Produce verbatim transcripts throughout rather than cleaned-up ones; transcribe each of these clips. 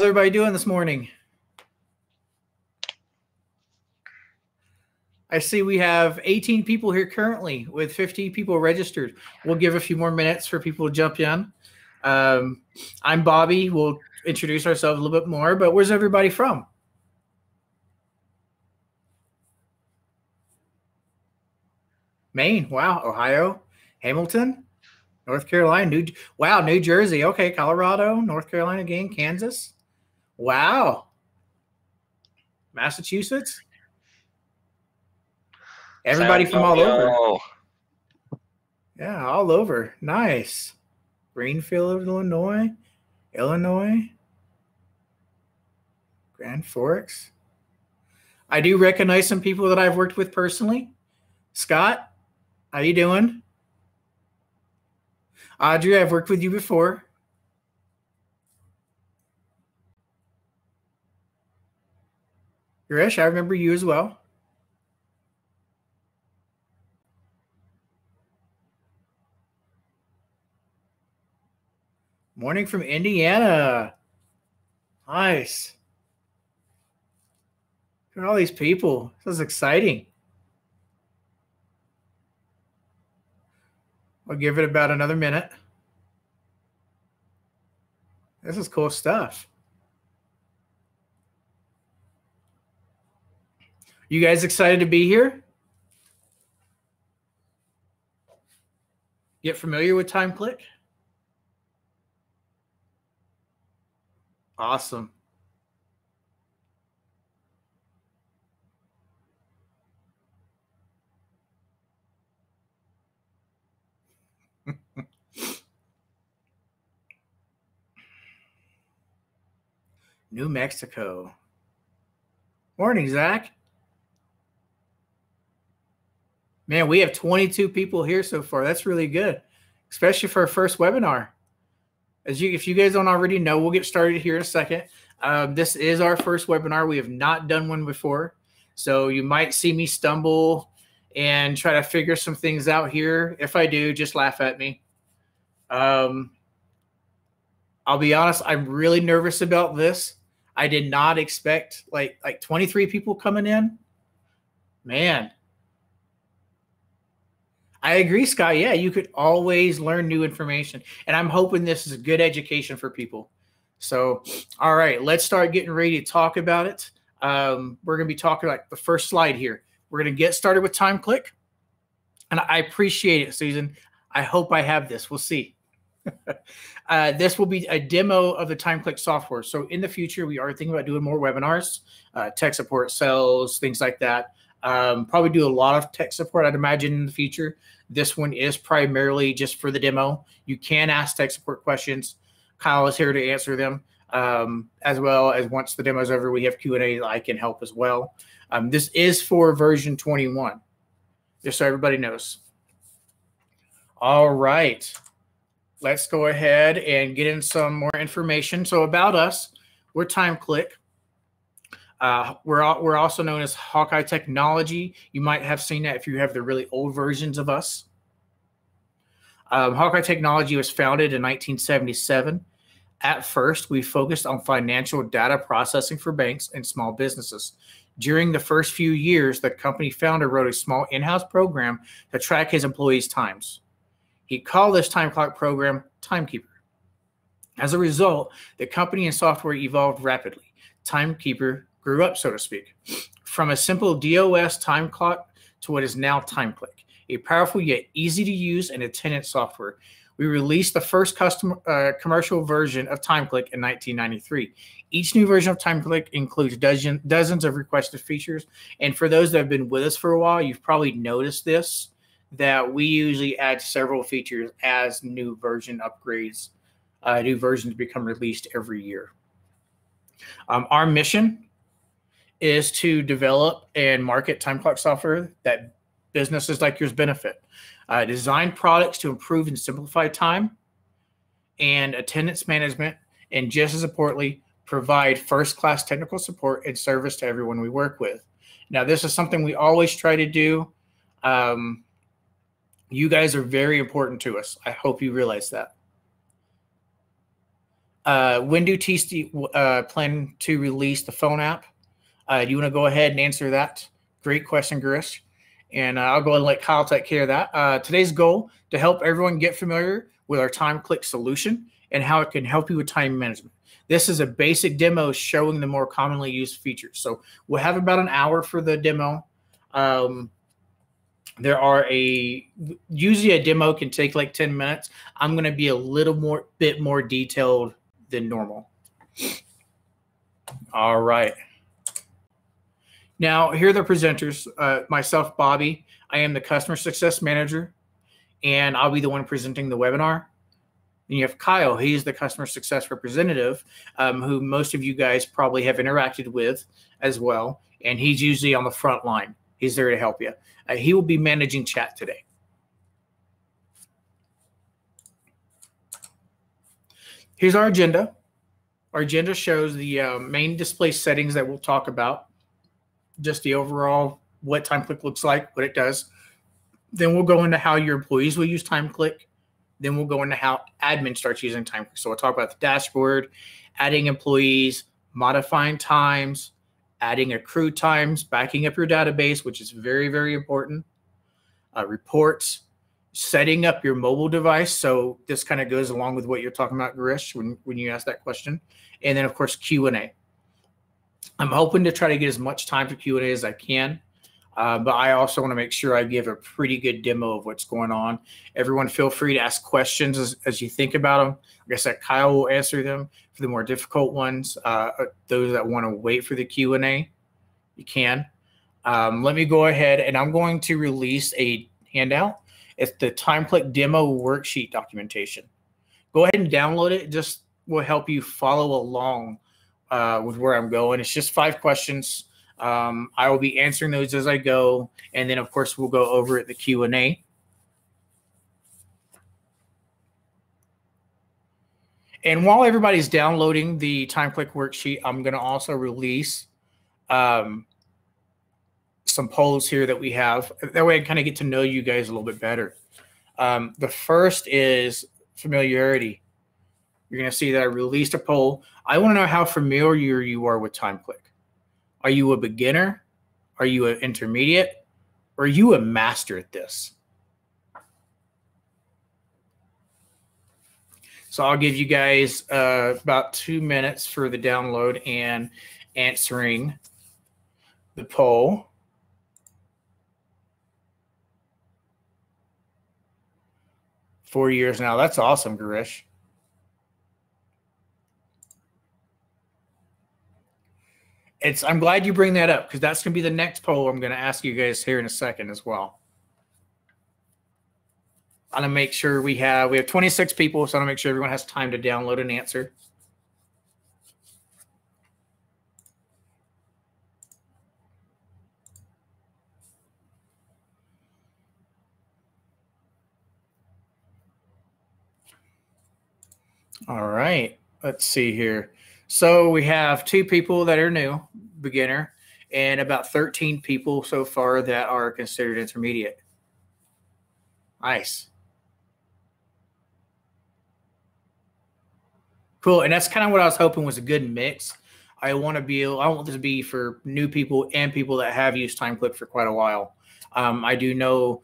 How's everybody doing this morning? I see we have eighteen people here currently with fifteen people registered. We'll give a few more minutes for people to jump in. Um, I'm Bobby. We'll introduce ourselves a little bit more, but where's everybody from? Maine. Wow. Ohio. Hamilton. North Carolina. New. Wow. New Jersey. Okay. Colorado. North Carolina again. Kansas. Wow. Massachusetts. Everybody from all over. Yeah, all over. Nice. Greenfield, Illinois. Illinois. Grand Forks. I do recognize some people that I've worked with personally. Scott, how you doing? Audrey, I've worked with you before. Girish, I remember you as well. Morning from Indiana. Nice. Look at all these people. This is exciting. I'll give it about another minute. This is cool stuff. You guys excited to be here? Get familiar with TimeClick? Awesome. New Mexico. Morning, Zach. Man, we have twenty-two people here so far. That's really good, especially for our first webinar. As you, if you guys don't already know, we'll get started here in a second. Uh, this is our first webinar. We have not done one before, so you might see me stumble and try to figure some things out here. If I do, just laugh at me. Um, I'll be honest. I'm really nervous about this. I did not expect like like twenty-three people coming in. Man, I agree, Scott. Yeah, you could always learn new information. And I'm hoping this is a good education for people. So, all right, let's start getting ready to talk about it. Um, we're going to be talking like the first slide here. We're going to get started with TimeClick. And I appreciate it, Susan. I hope I have this. We'll see. uh, this will be a demo of the TimeClick software. So in the future, we are thinking about doing more webinars, uh, tech support, sales, things like that. Um, probably do a lot of tech support, I'd imagine, in the future. This one is primarily just for the demo. You can ask tech support questions. Kyle is here to answer them, um, as well as once the demo is over, we have Q and A that I can help as well. Um, this is for version twenty-one, just so everybody knows. All right, let's go ahead and get in some more information. So about us, we're TimeClick. Uh, we're, we're also known as Hawkeye Technology. You might have seen that if you have the really old versions of us. Um, Hawkeye Technology was founded in nineteen seventy-seven. At first, we focused on financial data processing for banks and small businesses. During the first few years, the company founder wrote a small in-house program to track his employees' times. He called this time clock program Timekeeper. As a result, the company and software evolved rapidly. Timekeeper grew up, so to speak, from a simple DOS time clock to what is now TimeClick, a powerful yet easy to use and attendant software. We released the first custom uh, commercial version of TimeClick in nineteen ninety-three. Each new version of TimeClick includes dozen, dozens of requested features. And for those that have been with us for a while, you've probably noticed this, that we usually add several features as new version upgrades, uh, new versions become released every year. Um, our mission is to develop and market time clock software that businesses like yours benefit. Uh, design products to improve and simplify time and attendance management, and just as importantly, provide first-class technical support and service to everyone we work with. Now, this is something we always try to do. Um, you guys are very important to us. I hope you realize that. Uh, when do T C uh, plan to release the phone app? Uh, you want to go ahead and answer that? Great question, Girish. And uh, I'll go ahead and let Kyle take care of that. Uh, today's goal, to help everyone get familiar with our TimeClick solution and how it can help you with time management. This is a basic demo showing the more commonly used features. So we'll have about an hour for the demo. Um, there are a, usually a demo can take like ten minutes. I'm going to be a little more, bit more detailed than normal. All right. Now, here are the presenters. Uh, myself, Bobby, I am the Customer Success Manager, and I'll be the one presenting the webinar. And you have Kyle. He is the Customer Success Representative, um, who most of you guys probably have interacted with as well, and he's usually on the front line. He's there to help you. Uh, he will be managing chat today. Here's our agenda. Our agenda shows the uh, main display settings that we'll talk about, just the overall, what TimeClick looks like, what it does. Then we'll go into how your employees will use TimeClick. Then we'll go into how admin starts using TimeClick. So we'll talk about the dashboard, adding employees, modifying times, adding accrued times, backing up your database, which is very, very important, uh, reports, setting up your mobile device. So this kind of goes along with what you're talking about, Girish, when, when you ask that question. And then, of course, Q and A. I'm hoping to try to get as much time for Q and A as I can, uh, but I also want to make sure I give a pretty good demo of what's going on. Everyone feel free to ask questions as, as you think about them. Like I said, Kyle will answer them. For the more difficult ones, uh, those that want to wait for the Q and A, you can. Um, let me go ahead, and I'm going to release a handout. It's the TimeClick demo worksheet documentation. Go ahead and download it. It just will help you follow along Uh, with where I'm going. It's just five questions. Um, I will be answering those as I go. And then, of course, we'll go over at the Q and A. And while everybody's downloading the TimeClick worksheet, I'm going to also release um, some polls here that we have. That way I kind of get to know you guys a little bit better. Um, the first is familiarity. You're going to see that I released a poll. I want to know how familiar you are with TimeClick. Are you a beginner? Are you an intermediate? Or are you a master at this? So I'll give you guys uh, about two minutes for the download and answering the poll. Four years now. That's awesome, Girish. It's, I'm glad you bring that up, because that's going to be the next poll I'm going to ask you guys here in a second as well. I'm going to make sure we have, we have twenty-six people, so I'm going to make sure everyone has time to download and answer. All right, let's see here. So we have two people that are new, beginner, and about thirteen people so far that are considered intermediate. Nice. Cool. And that's kind of what I was hoping was a good mix. I want to be, I want this to be for new people and people that have used TimeClick for quite a while. Um, I do know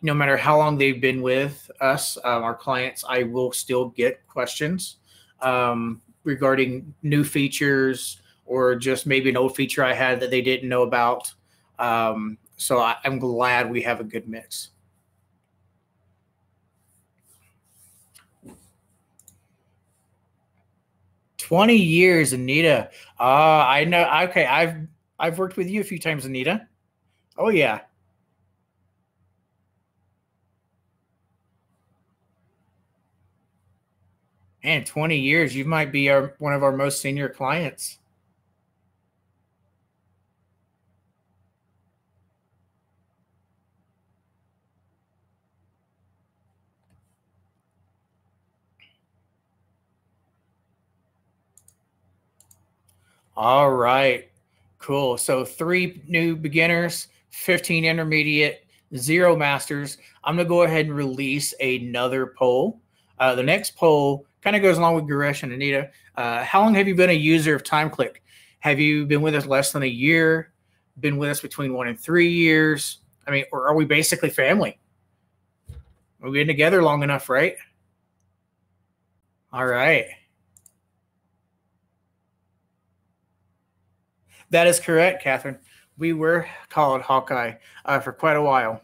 no matter how long they've been with us, um, our clients, I will still get questions. Um, regarding new features or just maybe an old feature I had that they didn't know about. Um, so I, I'm glad we have a good mix. twenty years, Anita. Uh, I know. Okay. I've, I've worked with you a few times, Anita. Oh yeah. Man, twenty years, you might be our, one of our most senior clients. All right, cool. So three new beginners, fifteen intermediate, zero masters. I'm going to go ahead and release another poll. Uh, the next poll Kind of goes along with Guresh and Anita. Uh, how long have you been a user of TimeClick? Have you been with us less than a year? Been with us between one and three years? I mean, or are we basically family? We've been together long enough, right? All right. That is correct, Catherine. We were called Hawkeye uh, for quite a while.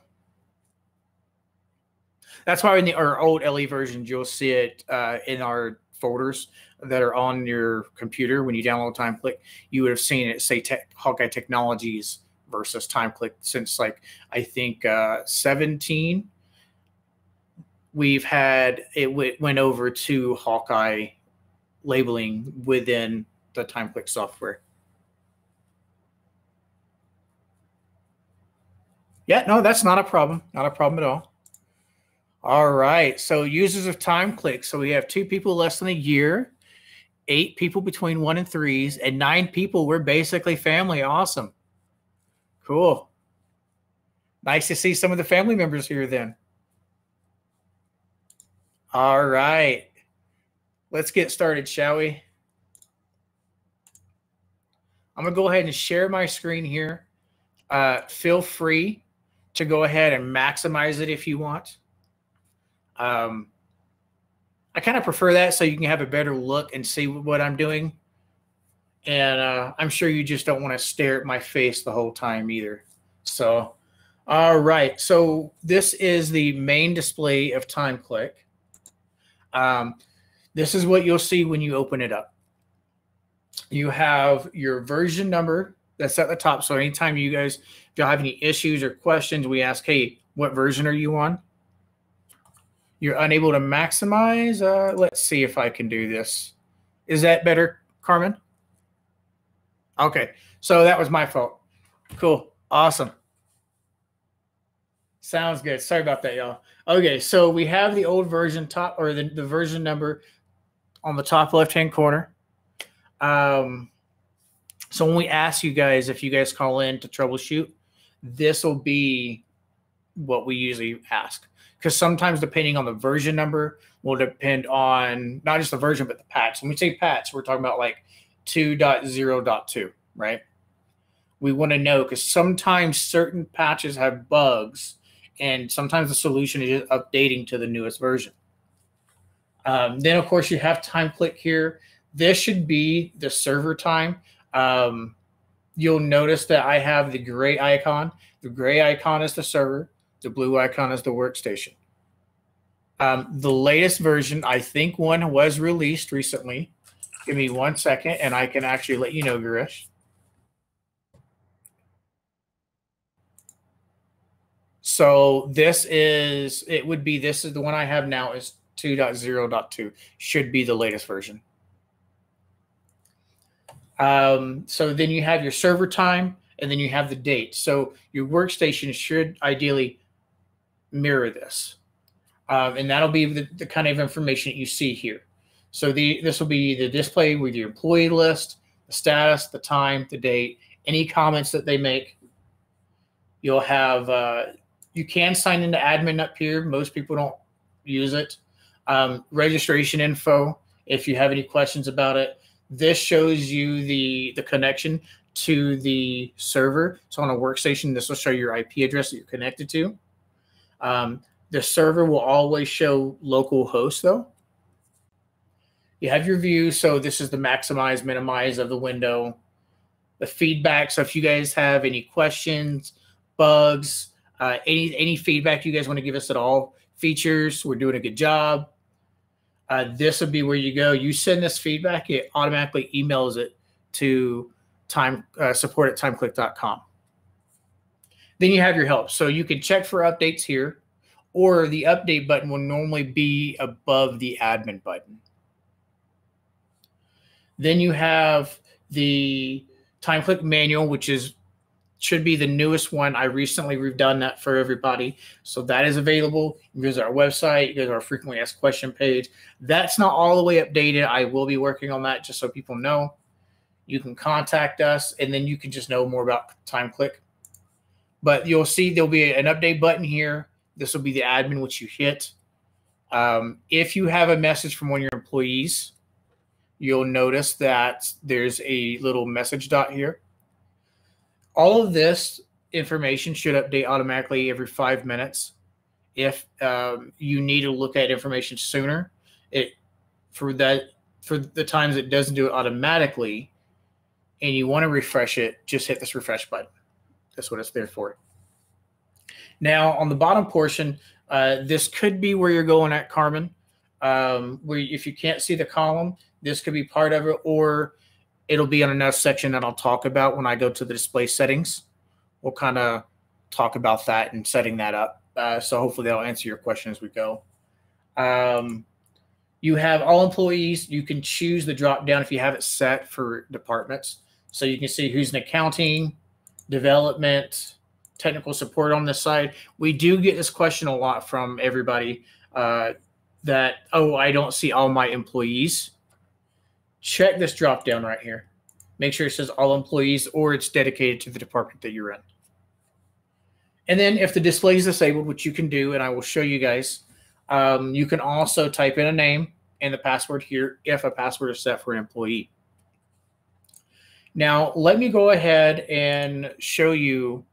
That's why in the, our old L E versions, you'll see it uh, in our folders that are on your computer. When you download TimeClick, you would have seen it say Te- Hawkeye Technologies versus TimeClick since, like, I think uh, seventeen. We've had it w went over to Hawkeye labeling within the TimeClick software. Yeah, no, that's not a problem. Not a problem at all. All right. So users of TimeClick. So we have two people less than a year, eight people between one and threes, and nine people. We're basically family. Awesome. Cool. Nice to see some of the family members here then. All right. Let's get started, shall we? I'm going to go ahead and share my screen here. Uh, feel free to go ahead and maximize it if you want. Um, I kind of prefer that so you can have a better look and see what I'm doing. And uh, I'm sure you just don't want to stare at my face the whole time either. So, all right. So this is the main display of TimeClick. Um, this is what you'll see when you open it up. You have your version number that's at the top. So anytime you guys, if you have any issues or questions, we ask, hey, what version are you on? You're unable to maximize. Uh, let's see if I can do this. Is that better, Carmen? Okay, so that was my fault. Cool, awesome. Sounds good. Sorry about that, y'all. Okay, so we have the old version top, or the, the version number on the top left-hand corner. Um, so when we ask you guys, if you guys call in to troubleshoot, this will be what we usually ask. Because sometimes depending on the version number will depend on not just the version, but the patch. When we say patch, we're talking about like two point zero point two, right? We want to know because sometimes certain patches have bugs and sometimes the solution is updating to the newest version. Um, then, of course, you have TimeClick here. This should be the server time. Um, you'll notice that I have the gray icon. The gray icon is the server. The blue icon is the workstation. Um, the latest version, I think one was released recently. Give me one second, and I can actually let you know, Guresh. So this is, it would be, this is the one I have now is two point zero point two. Should be the latest version. Um, so then you have your server time, and then you have the date. So your workstation should ideally mirror this, um, and that'll be the, the kind of information that you see here. So the this will be the display with your employee list, the status, the time, the date, any comments that they make. You'll have uh, you can sign into admin up here. Most people don't use it. Um, registration info. If you have any questions about it, this shows you the the connection to the server. So on a workstation, this will show your I P address that you're connected to. Um, the server will always show local host though. You have your view. So this is the maximize, minimize of the window, the feedback. So if you guys have any questions, bugs, uh, any, any feedback you guys want to give us at all, features, we're doing a good job. Uh, this would be where you go. You send this feedback, it automatically emails it to time, uh, support at timeclick dot com. Then you have your help. So you can check for updates here, or the update button will normally be above the admin button. Then you have the TimeClick manual, which is should be the newest one. I recently redone that for everybody. So that is available. You go to our website, you go to our frequently asked question page. That's not all the way updated. I will be working on that just so people know. You can contact us, and then you can just know more about TimeClick. But you'll see there'll be an update button here. This will be the admin, which you hit. Um, if you have a message from one of your employees, you'll notice that there's a little message dot here. All of this information should update automatically every five minutes. If um, you need to look at information sooner, it for that for the times it doesn't do it automatically, and you want to refresh it, just hit this refresh button. That's what it's there for. Now on the bottom portion, uh, this could be where you're going at, Carmen. Um, where if you can't see the column, this could be part of it, or it'll be on another section that I'll talk about when I go to the display settings. We'll kind of talk about that and setting that up. Uh, so hopefully that'll answer your question as we go. Um, you have all employees. You can choose the drop down if you have it set for departments. So you can see who's in accounting, development, technical support on this side. We do get this question a lot from everybody uh, that, oh, I don't see all my employees. Check this drop down right here. Make sure it says all employees or it's dedicated to the department that you're in. And then if the display is disabled, which you can do, and I will show you guys, um, you can also type in a name and the password here if a password is set for an employee. Now, let me go ahead and show you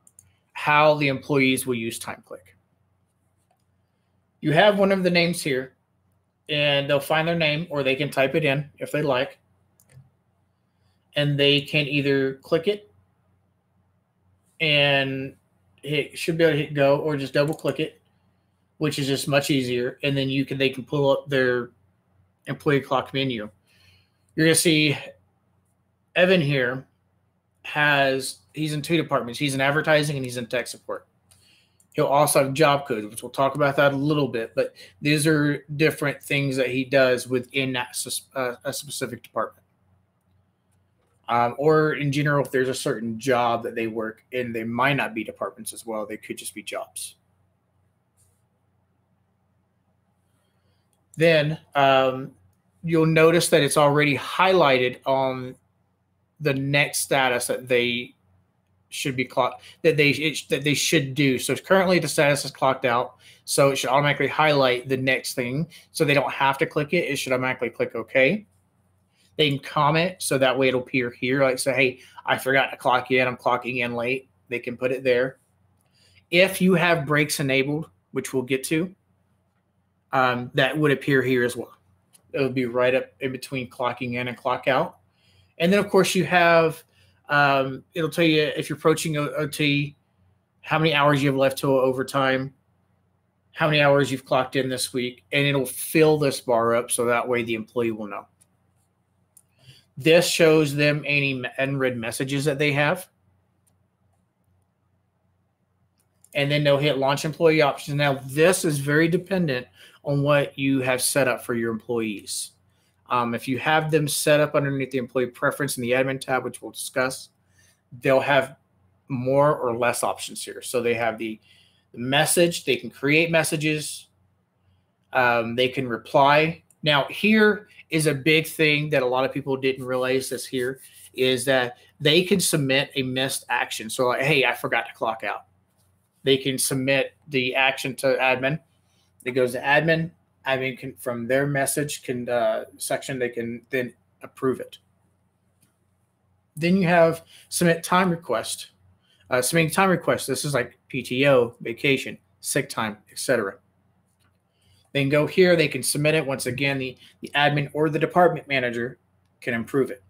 how the employees will use TimeClick. You have one of the names here, and they'll find their name or they can type it in if they like. And they can either click it and it should be able to hit go, or just double click it, which is just much easier. And then you can they can pull up their employee clock menu. You're going to see Evan here has, he's in two departments. He's in advertising and he's in tech support. He'll also have job codes, which we'll talk about that a little bit. But these are different things that he does within that, uh, a specific department. Um, or in general, if there's a certain job that they work in, they might not be departments as well. They could just be jobs. Then um, you'll notice that it's already highlighted on the next status that they should be clocked, that they it, that they should do. So currently the status is clocked out, so it should automatically highlight the next thing, so they don't have to click it. It should automatically click OK. They can comment, so that way it'll appear here. Like say, hey, I forgot to clock in. I'm clocking in late. They can put it there. If you have breaks enabled, which we'll get to, um, that would appear here as well. It would be right up in between clocking in and clock out. And then, of course, you have um, it'll tell you if you're approaching O T, how many hours you have left till overtime, how many hours you've clocked in this week, and it'll fill this bar up so that way the employee will know. This shows them any unread messages that they have. And then they'll hit launch employee options. Now, this is very dependent on what you have set up for your employees. Um, if you have them set up underneath the employee preference in the admin tab, which we'll discuss, they'll have more or less options here. So they have the message. They can create messages. Um, they can reply. Now, here is a big thing that a lot of people didn't realize this here is that they can submit a missed action. So like, hey, I forgot to clock out. They can submit the action to admin. It goes to admin. Admin can, from their message can uh, section, they can then approve it. Then you have submit time request. Uh, submitting time request. This is like P T O, vacation, sick time, et cetera. They can go here. They can submit it. Once again, the, the admin or the department manager can approve it.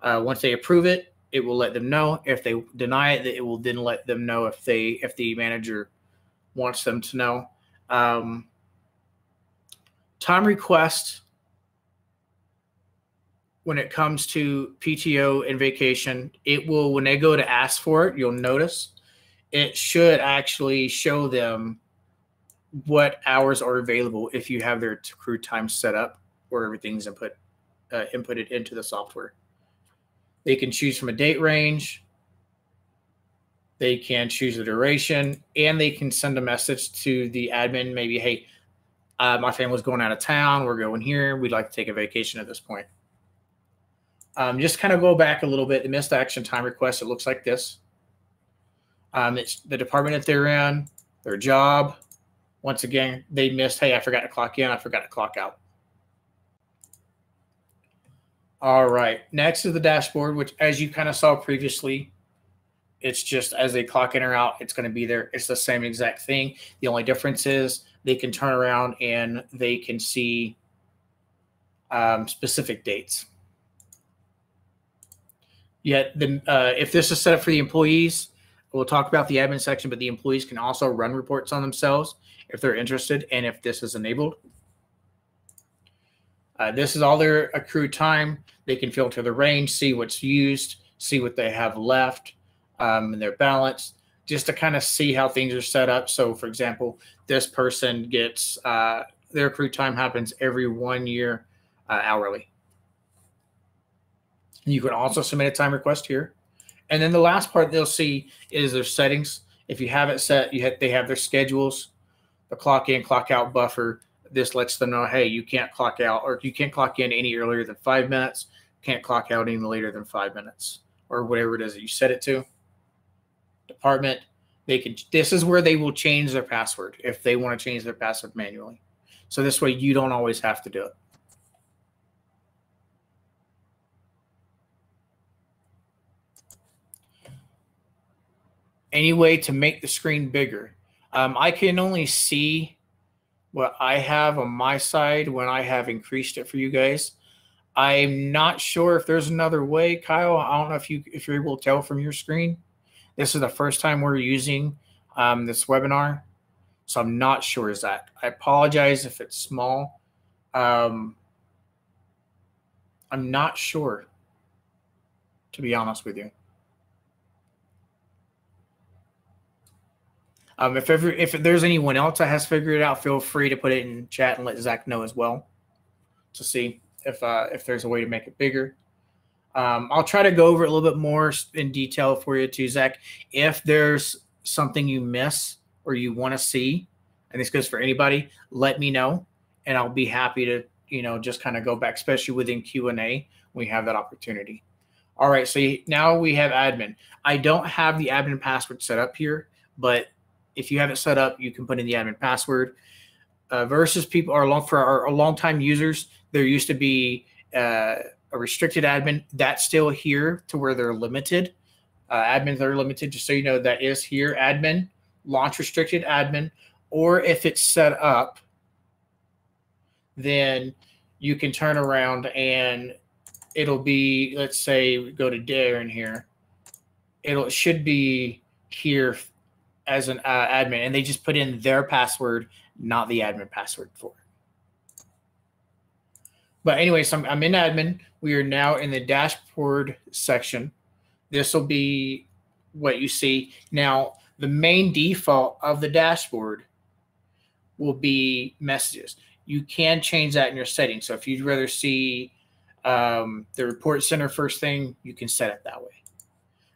Uh, once they approve it, it will let them know. If they deny it, it will then let them know if they if the manager wants them to know. Um, time request, when it comes to P T O and vacation, it will, when they go to ask for it, you'll notice it should actually show them what hours are available if you have their crew time set up or everything's input uh, inputted into the software. They can choose from a date range. They can choose the duration, and they can send a message to the admin. Maybe, hey, uh, my family's going out of town. We're going here. We'd like to take a vacation at this point. Um, just kind of go back a little bit. The missed action time request, it looks like this. Um, it's the department that they're in, their job, Once again, they missed, hey, I forgot to clock in, I forgot to clock out. All right, next is the dashboard, which as you kind of saw previously, it's just as they clock in or out, it's going to be there. It's the same exact thing. The only difference is they can turn around and they can see um, specific dates. Yet, the, uh, if this is set up for the employees, we'll talk about the admin section, but the employees can also run reports on themselves if they're interested and if this is enabled. Uh, this is all their accrued time. They can filter the range, see what's used, see what they have left um, and their balance, just to kind of see how things are set up. So, for example, this person gets uh, their accrued time happens every one year uh, hourly. You can also submit a time request here. And then the last part they'll see is their settings. If you have it set, you have, they have their schedules, the clock in, clock out buffer. This lets them know, hey, you can't clock out, or you can't clock in any earlier than five minutes, can't clock out any later than five minutes, or whatever it is that you set it to. Department, they can. This is where they will change their password if they want to change their password manually. So this way you don't always have to do it. Any way to make the screen bigger. Um, I can only see what I have on my side when I have increased it for you guys. I'm not sure if there's another way, Kyle. I don't know if, you, if you're able to tell from your screen. This is the first time we're using um, this webinar, so I'm not sure is that. I apologize if it's small. Um, I'm not sure, to be honest with you. Um, if, every, if there's anyone else that has figured it out, feel free to put it in chat and let Zach know as well to see if uh, if there's a way to make it bigger. Um, I'll try to go over it a little bit more in detail for you too, Zach. If there's something you miss or you want to see, and this goes for anybody, let me know, and I'll be happy to you know just kind of go back, especially within Q and A when we have that opportunity. All right, so now we have admin. I don't have the admin password set up here, but if you have it set up, you can put in the admin password. Uh, versus people are long for our long-time users, there used to be uh, a restricted admin. That's still here to where they're limited. Uh, admins are limited, just so you know, that is here. Admin, launch restricted admin, or if it's set up, then you can turn around and it'll be, let's say, go to Darren here. It'll, it should be here as an uh, admin, and they just put in their password, not the admin password for it. But anyway, so I'm, I'm in admin. We are now in the dashboard section. This will be what you see. Now, the main default of the dashboard will be messages. You can change that in your settings. So if you'd rather see um, the report center first thing, you can set it that way.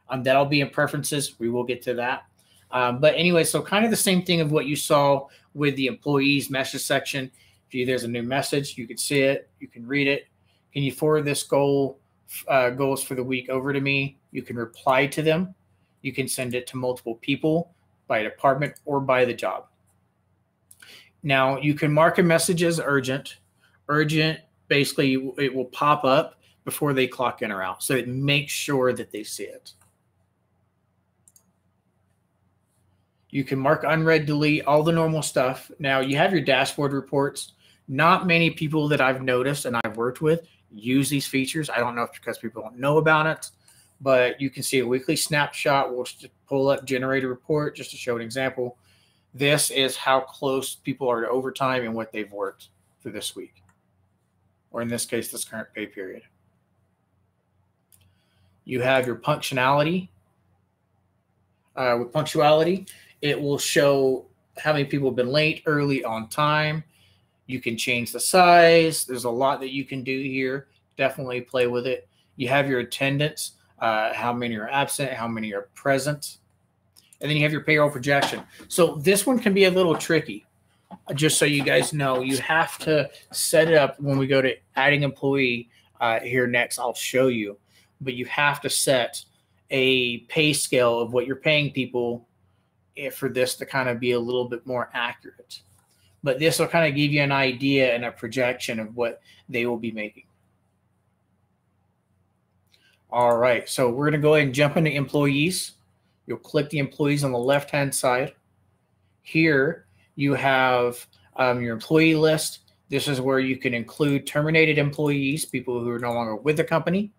Um, that'll be in preferences. We will get to that. Um, but anyway, so kind of the same thing of what you saw with the employees message section. If you, there's a new message, you can see it, you can read it. Can you forward this goal, uh, goals for the week over to me? You can reply to them. You can send it to multiple people by department or by the job. Now you can mark a message as urgent. Urgent, basically it will pop up before they clock in or out. So it makes sure that they see it. You can mark unread, delete, all the normal stuff. Now you have your dashboard reports. Not many people that I've noticed and I've worked with use these features. I don't know if it's because people don't know about it, but you can see a weekly snapshot. We'll pull up, generate a report just to show an example. This is how close people are to overtime and what they've worked for this week, or in this case, this current pay period. You have your punctuality. Uh, with punctuality, it will show how many people have been late, early, on time. You can change the size. There's a lot that you can do here. Definitely play with it. You have your attendance, uh, how many are absent, how many are present. And then you have your payroll projection. So this one can be a little tricky. Just so you guys know, you have to set it up when we go to adding employee uh, here next. I'll show you. But you have to set a pay scale of what you're paying people for this to kind of be a little bit more accurate. but this will kind of give you an idea and a projection of what they will be making. All right, so we're going to go ahead and jump into employees. You'll click the employees on the left-hand side. Here you have um, your employee list. This is where you can include terminated employees, people who are no longer with the company,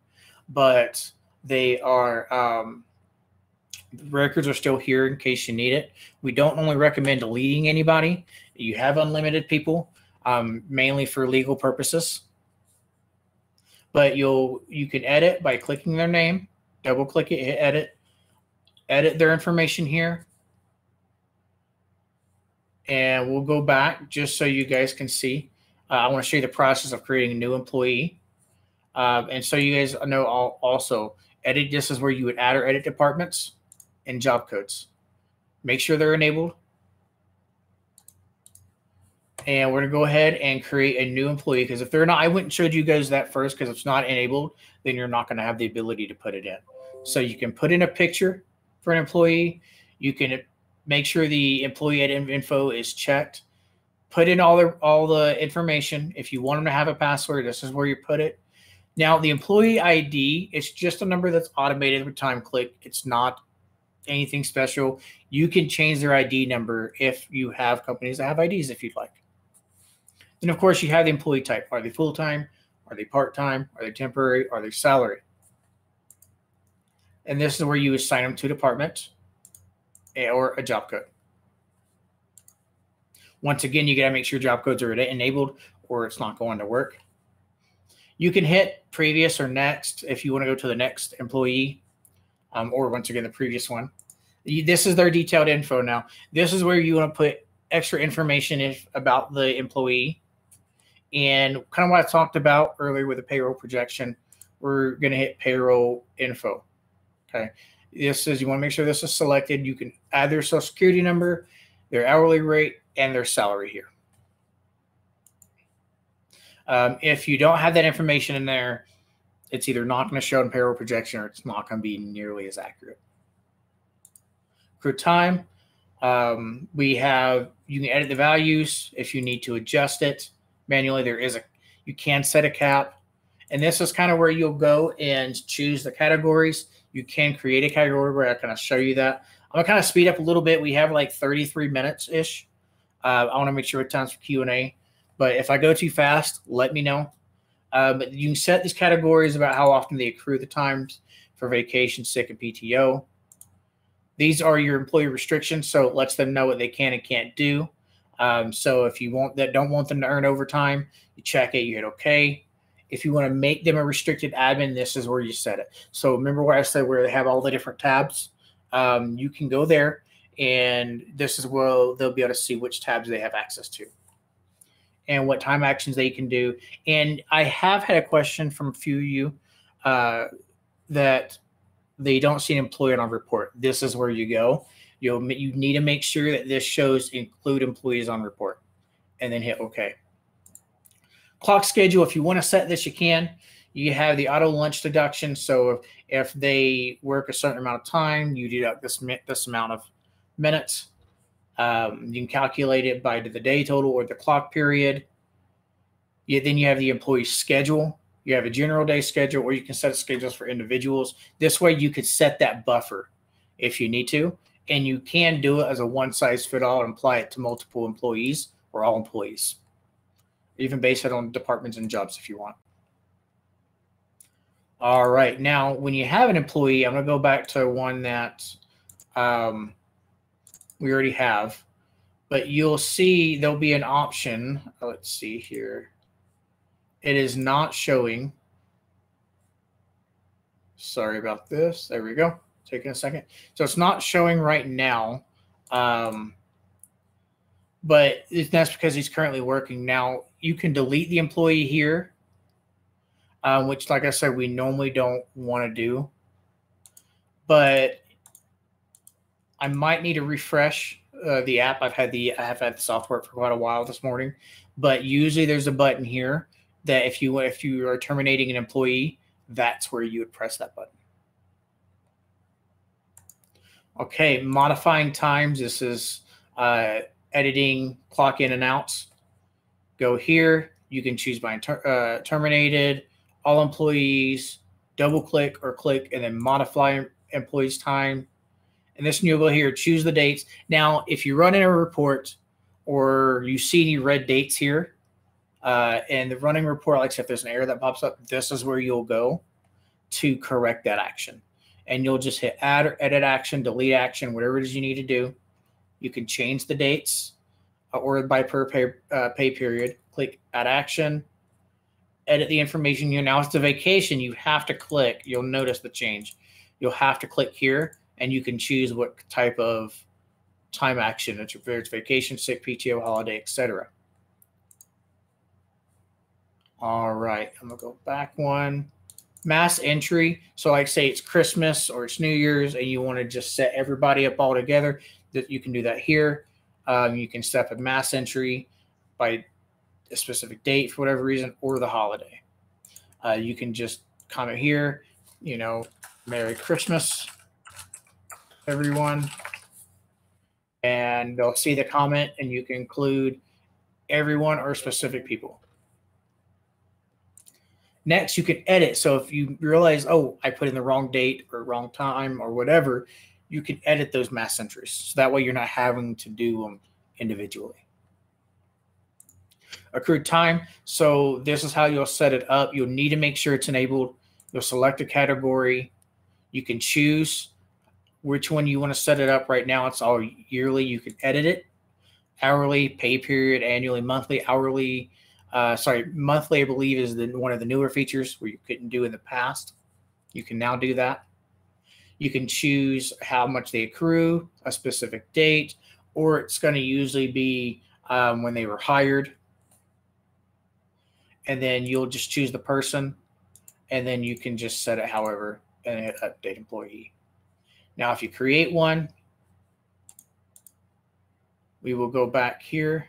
but they are um, records are still here in case you need it. We don't only recommend deleting anybody. You have unlimited people, um, mainly for legal purposes. But you'll you can edit by clicking their name, double click it, hit edit, edit their information here. And we'll go back just so you guys can see. Uh, I want to show you the process of creating a new employee. Uh, and so you guys know all, also, edit, this is where you would add or edit departments and job codes. Make sure they're enabled. And we're going to go ahead and create a new employee, because if they're not, I went and showed you guys that first, because if it's not enabled, then you're not going to have the ability to put it in. So you can put in a picture for an employee. You can make sure the employee info is checked. Put in all the, all the information. If you want them to have a password, this is where you put it. Now, the employee I D, it's just a number that's automated with TimeClick. It's not anything special. You can change their I D number if you have companies that have I Ds if you'd like. And, of course, you have the employee type. Are they full-time? Are they part-time? Are they temporary? Are they salary? And this is where you assign them to a department or a job code. Once again, you got to make sure job codes are enabled or it's not going to work. You can hit previous or next if you want to go to the next employee, um, or once again, the previous one. You, this is their detailed info now. This is where you want to put extra information if, about the employee. And kind of what I talked about earlier with the payroll projection, we're going to hit payroll info. Okay. This is, you want to make sure this is selected. You can add their social security number, their hourly rate, and their salary here. Um, if you don't have that information in there, it's either not going to show in payroll projection or it's not going to be nearly as accurate. Crew time, um, we have, you can edit the values if you need to adjust it manually. There is a, you can set a cap. And this is kind of where you'll go and choose the categories. You can create a category where I kind of show you that. I'm going to kind of speed up a little bit. We have like thirty-three minutes-ish. Uh, I want to make sure it times for Q and A. But if I go too fast, let me know. Uh, but you can set these categories about how often they accrue the times for vacation, sick, and P T O. These are your employee restrictions, so it lets them know what they can and can't do. Um, so if you want that, don't want them to earn overtime, you check it, you hit OK. If you want to make them a restricted admin, this is where you set it. So remember where I said where they have all the different tabs? Um, you can go there, and this is where they'll be able to see which tabs they have access to and what time actions they can do. And I have had a question from a few of you uh, that they don't see an employee on a report. This is where you go. You'll, you need to make sure that this shows include employees on report, and then hit OK. Clock schedule, if you want to set this, you can. You have the auto lunch deduction. So if, if they work a certain amount of time, you deduct this, this amount of minutes. Um, you can calculate it by the day total or the clock period. You, then you have the employee schedule. You have a general day schedule, or you can set schedules for individuals. This way you could set that buffer if you need to, and you can do it as a one-size-fits-all and apply it to multiple employees or all employees. Even base it on departments and jobs if you want. All right. Now, when you have an employee, I'm going to go back to one that um, – we already have, but you'll see there'll be an option. Let's see here. It is not showing. Sorry about this. There we go. Taking a second. So it's not showing right now, um, but it, that's because he's currently working. Now, you can delete the employee here, uh, which, like I said, we normally don't want to do, but I might need to refresh uh, the app. I've had the I have had the software for quite a while this morning, but usually there's a button here that if you if you are terminating an employee, that's where you would press that button. Okay, modifying times. This is uh, editing clock in and outs. Go here. You can choose by uh, terminated, all employees, double click or click, and then modify employees' time. And this, you'll go here, choose the dates. Now, if you run in a report or you see any red dates here, uh, and the running report, like if there's an error that pops up, this is where you'll go to correct that action. And you'll just hit add or edit action, delete action, whatever it is you need to do. You can change the dates or by per pay, uh, pay period. Click add action, edit the information here. Now it's the vacation. You have to click. You'll notice the change. You'll have to click here, and you can choose what type of time action. It's vacation, sick, P T O, holiday, et cetera. All right. I'm going to go back one. Mass entry. So like say it's Christmas or it's New Year's and you want to just set everybody up all together, that you can do that here. Um, you can set up a mass entry by a specific date for whatever reason or the holiday. Uh, you can just comment here, you know, Merry Christmas, everyone. And they'll see the comment and you can include everyone or specific people. Next, you can edit. So if you realize, oh, I put in the wrong date or wrong time or whatever, you can edit those mass entries. So that way you're not having to do them individually. Accrued time. So this is how you'll set it up. You'll need to make sure it's enabled. You'll select a category. You can choose which one you want to set it up. Right now, it's all yearly. You can edit it. Hourly, pay period, annually, monthly, hourly. Uh, sorry, monthly, I believe, is the, one of the newer features where you couldn't do in the past. You can now do that. You can choose how much they accrue, a specific date, or it's going to usually be um, when they were hired. And then you'll just choose the person, and then you can just set it however and hit update employee. Now, if you create one, we will go back here.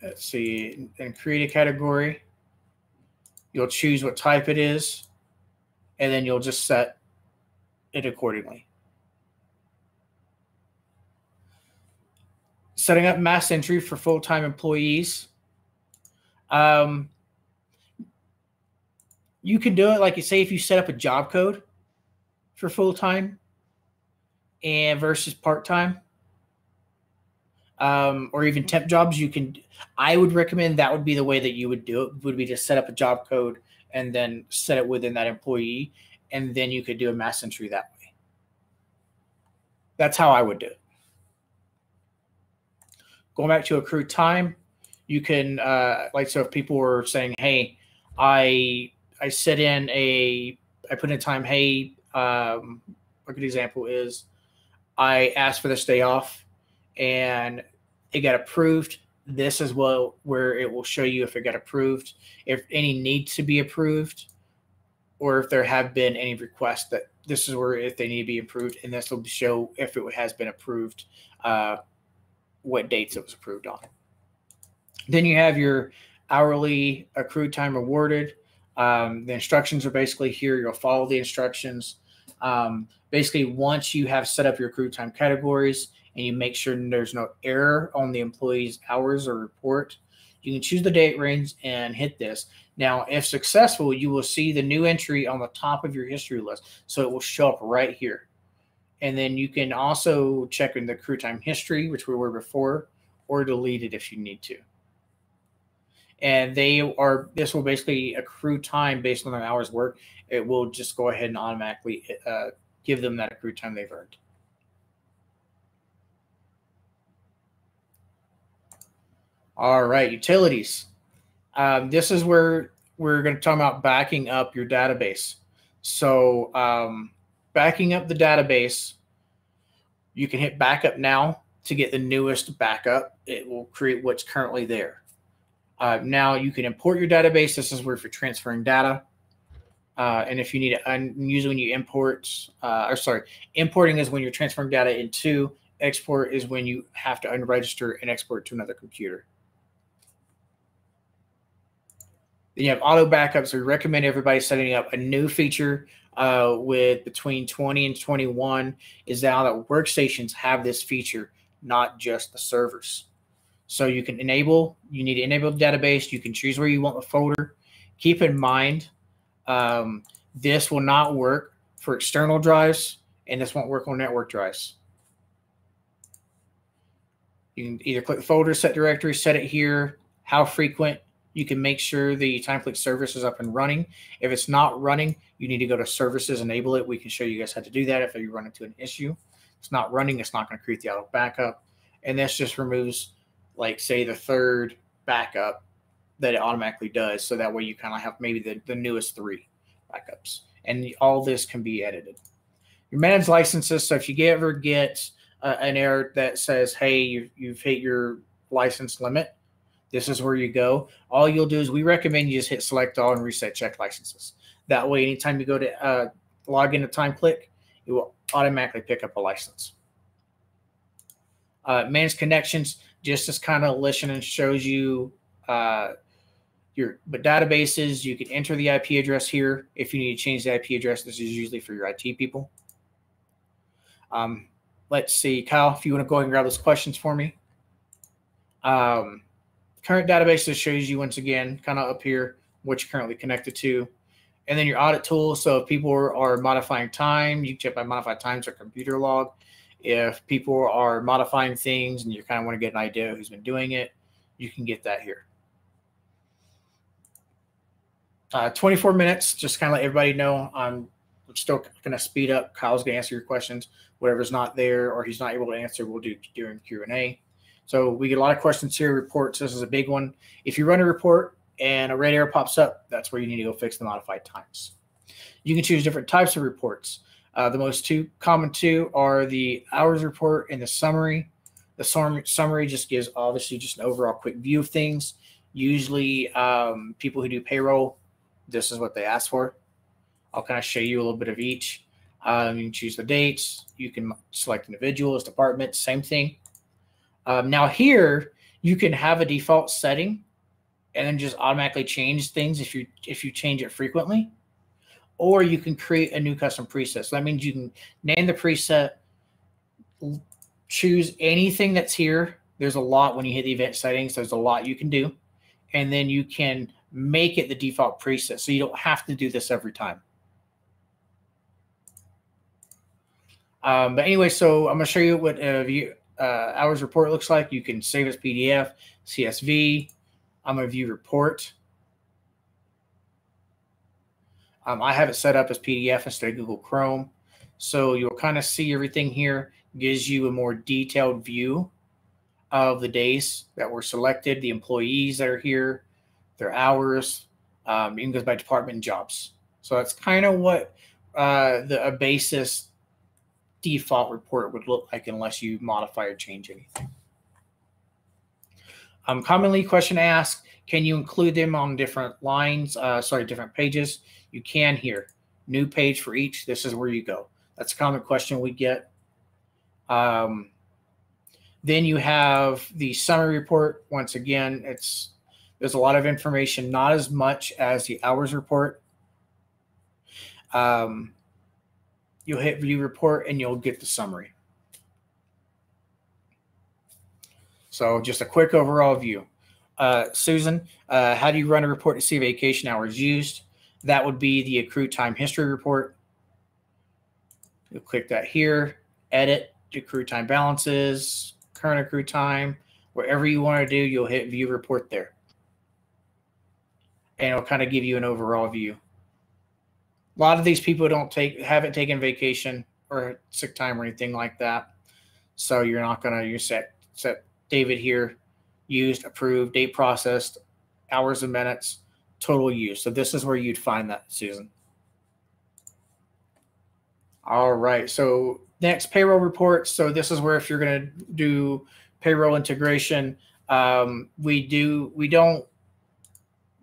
Let's see, and create a category. You'll choose what type it is, and then you'll just set it accordingly. Setting up mass entry for full-time employees. Um, you can do it like you say if you set up a job code for full-time and versus part-time. Um, or even temp jobs, you can, I would recommend that would be the way that you would do it, would be to set up a job code and then set it within that employee. And then you could do a mass entry that way. That's how I would do it. Going back to accrued time, you can, uh, like, so if people were saying, hey, I, I set in a, I put in time, hey, um, a good example is I asked for this day off and it got approved. This is what, where it will show you if it got approved, if any needs to be approved, or if there have been any requests that this is where if they need to be approved, and this will show if it has been approved, uh, what dates it was approved on. Then you have your hourly accrued time awarded. Um, the instructions are basically here. You'll follow the instructions. Um, basically, once you have set up your accrued time categories, and you make sure there's no error on the employee's hours or report, you can choose the date range and hit this. Now, if successful, you will see the new entry on the top of your history list. So it will show up right here. And then you can also check in the crew time history, which we were before, or delete it if you need to. And they are, this will basically accrue time based on their hours worked. It will just go ahead and automatically uh, give them that accrued time they've earned. All right, utilities. Um, this is where we're going to talk about backing up your database. So um, backing up the database, you can hit backup now to get the newest backup. It will create what's currently there. Uh, now you can import your database. This is where if you're transferring data. Uh, and if you need to, and usually when you import, uh, or sorry, importing is when you're transferring data into, export is when you have to unregister and export to another computer. Then you have auto backups. We recommend everybody setting up a new feature uh, with between twenty and twenty-one is now that workstations have this feature not just the servers. So you can enable, you need to enable the database. You can choose where you want the folder. Keep in mind, um, this will not work for external drives, and this won't work on network drives. You can either click the folder, set directory, set it here, how frequent. You can make sure the TimeClick service is up and running. If it's not running, you need to go to services, enable it. We can show you guys how to do that if you run into an issue. It's not running, it's not going to create the auto backup. And this just removes, like, say, the third backup that it automatically does. So that way you kind of have maybe the, the newest three backups. And all this can be edited. You manage licenses. So if you ever get uh, an error that says, hey, you, you've hit your license limit, this is where you go. All you'll do is we recommend you just hit select all and reset check licenses. That way, anytime you go to uh, log into TimeClick, it will automatically pick up a license. Uh, manage connections, just as kind of listening and shows you uh, your but databases. You can enter the I P address here. If you need to change the I P address, this is usually for your I T people. Um, let's see, Kyle, if you want to go ahead and grab those questions for me. Um, Current database, that shows you once again, kind of up here, what you're currently connected to. And then your audit tool. So if people are modifying time, you can check by modified times or computer log. If people are modifying things and you kind of want to get an idea of who's been doing it, you can get that here. Uh, twenty-four minutes, just kind of let everybody know I'm still going to speed up. Kyle's going to answer your questions. Whatever's not there or he's not able to answer, we'll do during Q and A. So we get a lot of questions here. Reports, this is a big one. If you run a report and a red error pops up, that's where you need to go fix the modified times. You can choose different types of reports. Uh, the most two common two are the hours report and the summary. The sum summary just gives obviously just an overall quick view of things. Usually um, people who do payroll, this is what they ask for. I'll kind of show you a little bit of each. Um, you can choose the dates. You can select individuals, departments, same thing. Um, now here you can have a default setting and then just automatically change things if you if you change it frequently, or you can create a new custom preset. So that means you can name the preset, choose anything that's here. There's a lot when you hit the event settings. There's a lot you can do, and then you can make it the default preset. So you don't have to do this every time. Um, but anyway, so I'm gonna show you what uh, you. Uh, hours report looks like. You can save as P D F, C S V. I'm going to view report. Um, I have it set up as P D F instead of Google Chrome. So you'll kind of see everything here. Gives you a more detailed view of the days that were selected, the employees that are here, their hours. Um, even goes by department and jobs. So that's kind of what uh, the a basis default report would look like unless you modify or change anything. Um, commonly question asked, can you include them on different lines, uh, sorry, different pages? You can here. New page for each. This is where you go. That's a common question we get. Um, then you have the summary report. Once again, it's there's a lot of information, not as much as the hours report. Um, You'll hit view report and you'll get the summary. So just a quick overall view. Uh, Susan, uh, how do you run a report to see vacation hours used? That would be the accrued time history report. You'll click that here, edit, accrued time balances, current accrued time, wherever you want to do, you'll hit view report there. And it'll kind of give you an overall view. A lot of these people don't take, haven't taken vacation or sick time or anything like that. So you're not going to, you set, set David here, used, approved, date processed, hours and minutes, total use. So this is where you'd find that, Susan. All right. So next, payroll reports. So this is where if you're going to do payroll integration, um, we do, we don't,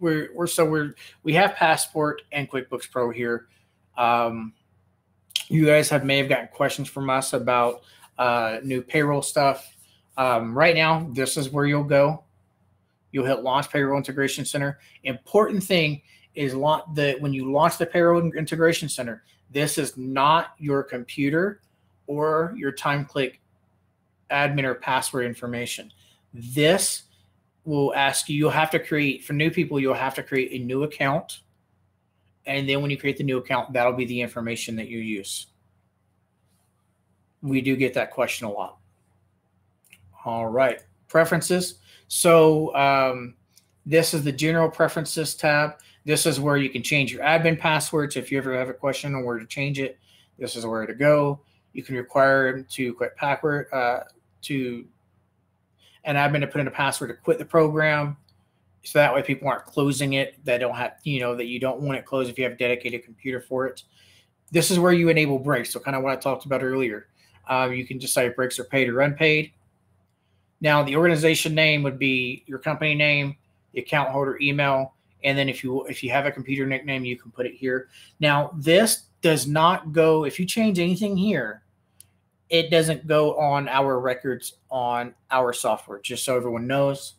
We're, we're so we're we have Passport and QuickBooks Pro here. Um, you guys have may have gotten questions from us about uh, new payroll stuff. Um, right now, this is where you'll go. You'll hit Launch Payroll Integration Center. Important thing is that when you launch the Payroll Integration Center, this is not your computer or your TimeClick admin or password information. This will ask you, you'll have to create, for new people, you'll have to create a new account. And then when you create the new account, that'll be the information that you use. We do get that question a lot. All right, preferences. So um, this is the general preferences tab. This is where you can change your admin passwords. If you ever have a question on where to change it, this is where to go. You can require to quit password uh, to an admin to put in a password to quit the program. So that way people aren't closing it. They don't have, you know, that you don't want it closed if you have a dedicated computer for it. This is where you enable breaks. So kind of what I talked about earlier. Um, you can decide if breaks are paid or unpaid. Now the organization name would be your company name, the account holder email. And then if you, if you have a computer nickname, you can put it here. Now this does not go, if you change anything here, it doesn't go on our records on our software, just so everyone knows.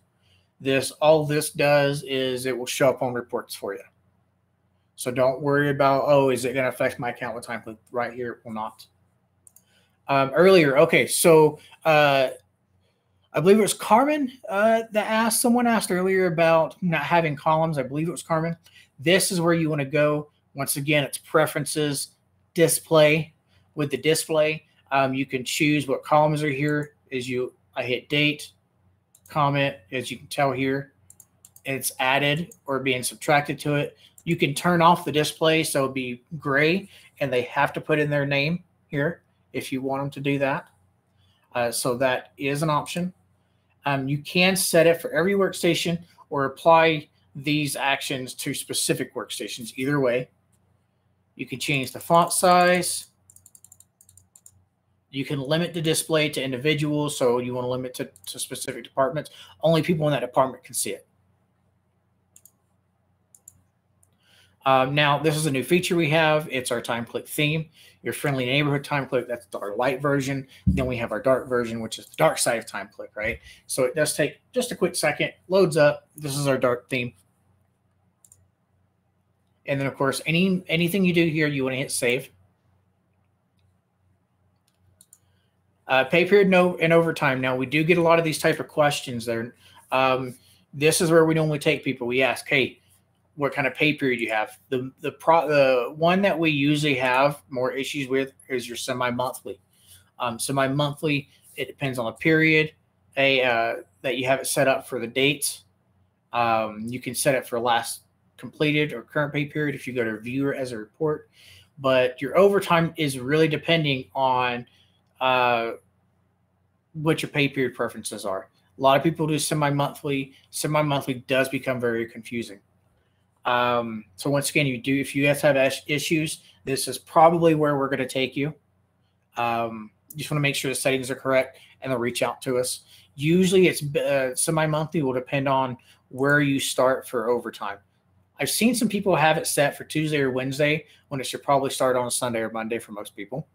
This, all this does is it will show up on reports for you. So don't worry about, oh, is it going to affect my account with TimeClick? Right here, it will not. Um, earlier, okay, so uh, I believe it was Carmen uh, that asked, someone asked earlier about not having columns. I believe it was Carmen. This is where you want to go. Once again, it's preferences, display. With the display, um, you can choose what columns are here. As you, I hit date. Comment, as you can tell here, it's added or being subtracted to it. You can turn off the display so it'll be gray and they have to put in their name here if you want them to do that. Uh, so that is an option. Um, you can set it for every workstation or apply these actions to specific workstations. Either way, you can change the font size. You can limit the display to individuals, so you want to limit to, to specific departments. Only people in that department can see it. Um, now, this is a new feature we have. It's our TimeClick theme, your friendly neighborhood TimeClick. That's our light version. Then we have our dark version, which is the dark side of TimeClick, right? So it does take just a quick second, loads up. This is our dark theme. And then, of course, any anything you do here, you want to hit save. Uh, pay period no, and overtime. Now, we do get a lot of these type of questions there. Um, this is where we normally take people. We ask, hey, what kind of pay period you have? The the, pro, the one that we usually have more issues with is your semi-monthly. Um, semi-monthly, it depends on the period a, uh, that you have it set up for the dates. Um, you can set it for last completed or current pay period if you go to viewer as a report. But your overtime is really depending on uh what your pay period preferences are. A lot of people do semi-monthly. Semi-monthly does become very confusing. Um so once again, you do if you guys have issues, this is probably where we're going to take you. Um you just want to make sure the settings are correct and they'll reach out to us. Usually it's uh, semi-monthly will depend on where you start for overtime. I've seen some people have it set for Tuesday or Wednesday when it should probably start on Sunday or Monday for most people.